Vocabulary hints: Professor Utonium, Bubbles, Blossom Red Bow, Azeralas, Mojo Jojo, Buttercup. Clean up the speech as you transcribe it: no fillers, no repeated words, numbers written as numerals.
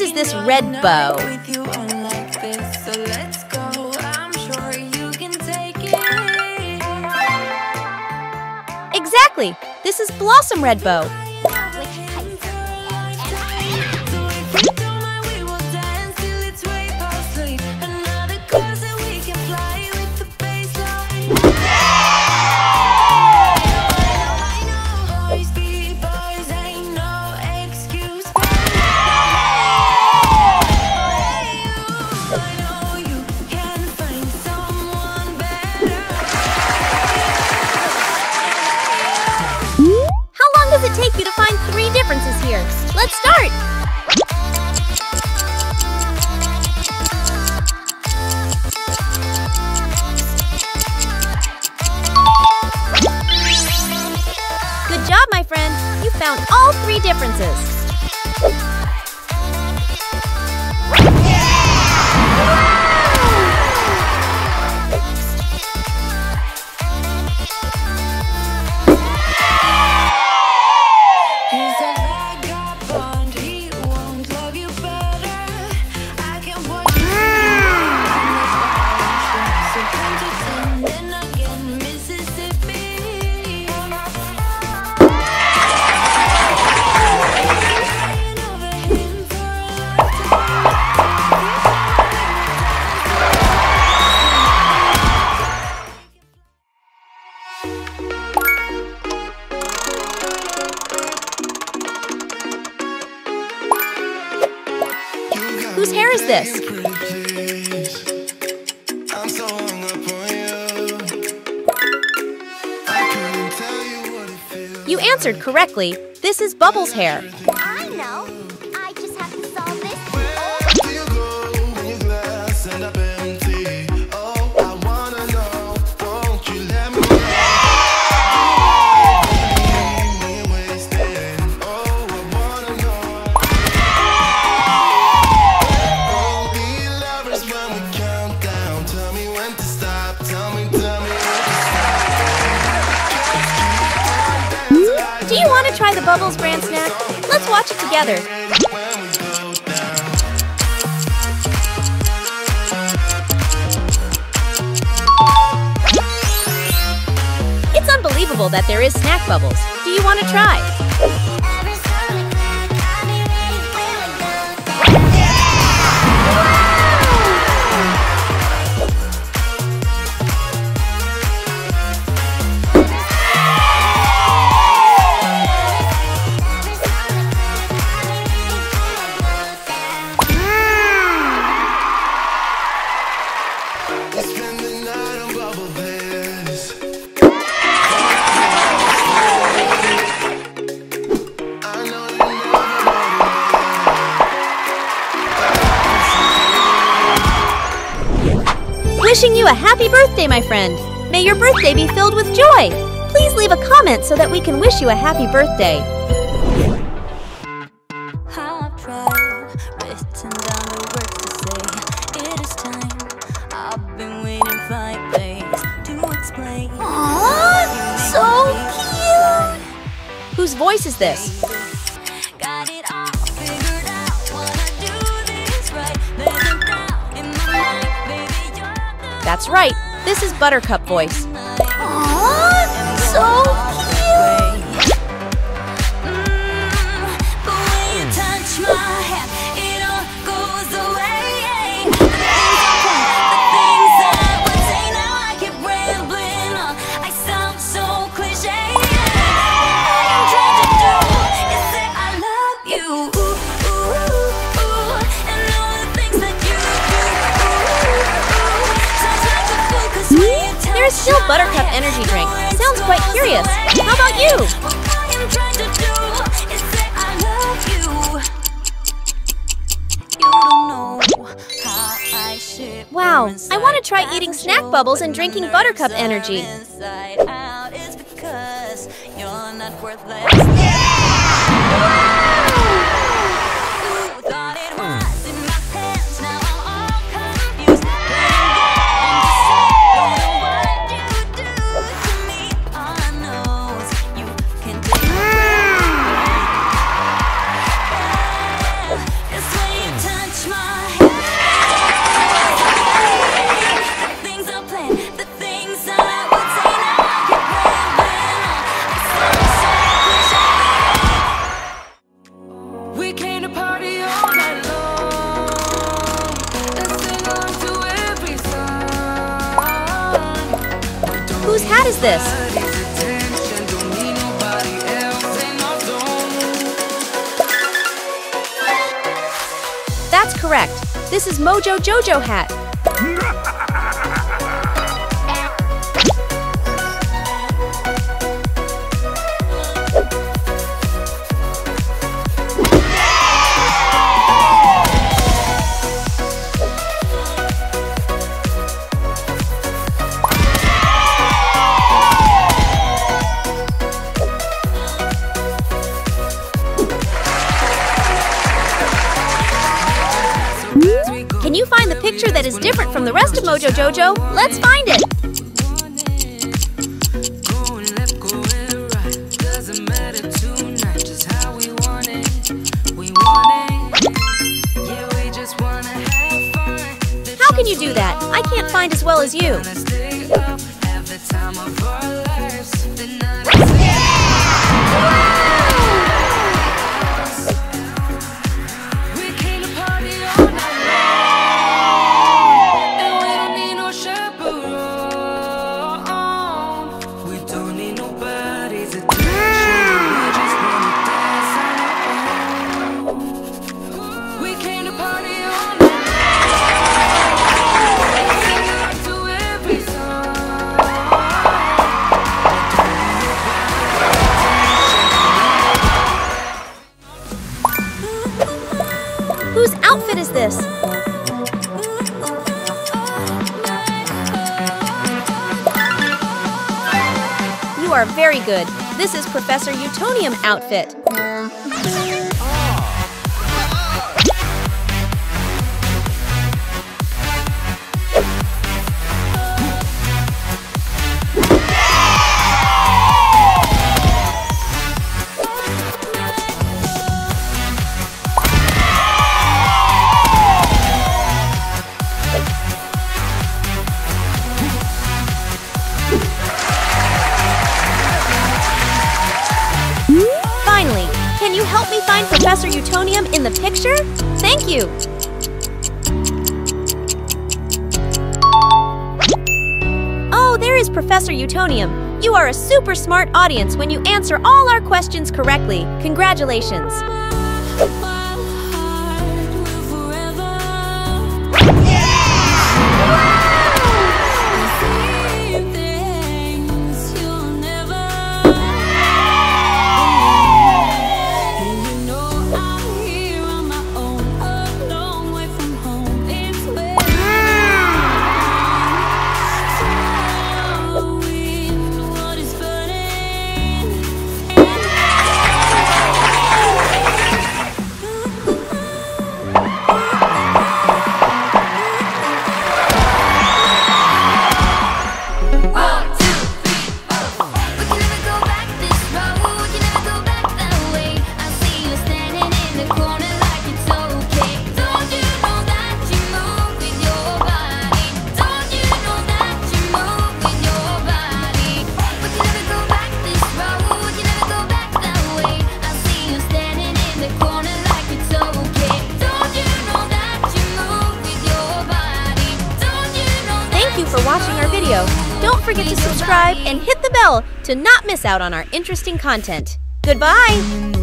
uses this red bow. Exactly! This is Blossom Red Bow. Take you to find three differences here. Let's start! Good job, my friend! You found all three differences. Whose hair is this? You answered correctly. This is Bubbles' hair. I know. I just have to solve this. Try the Bubbles brand snack? Let's watch it together. It's unbelievable that there is snack bubbles. Do you want to try? Wishing you a happy birthday, my friend! May your birthday be filled with joy! Please leave a comment so that we can wish you a happy birthday! Aww, so cute! Whose voice is this? That's right, this is Buttercup voice. Aww, so cute! The way you touch my head, it all goes away. The things I would say, now I keep rambling on. I sound so cliché. All I'm trying to do is say I love you. Ooh, ooh, ooh, and all the things that you do. There is still Buttercup energy drink. Sounds quite curious. How about you? Wow, I want to try eating snack bubbles and drinking Buttercup energy. is this? That's correct. This is Mojo Jojo hat. Can you find the picture that is different from the rest of Mojo Jojo? Let's find it! How can you do that? I can't find as well as you. Whose outfit is this? You are very good. This is Professor Utonium outfit. Can you help me find Professor Utonium in the picture? Thank you! Oh, there is Professor Utonium. You are a super smart audience when you answer all our questions correctly. Congratulations! For watching our video. Don't forget to subscribe and hit the bell to not miss out on our interesting content. Goodbye!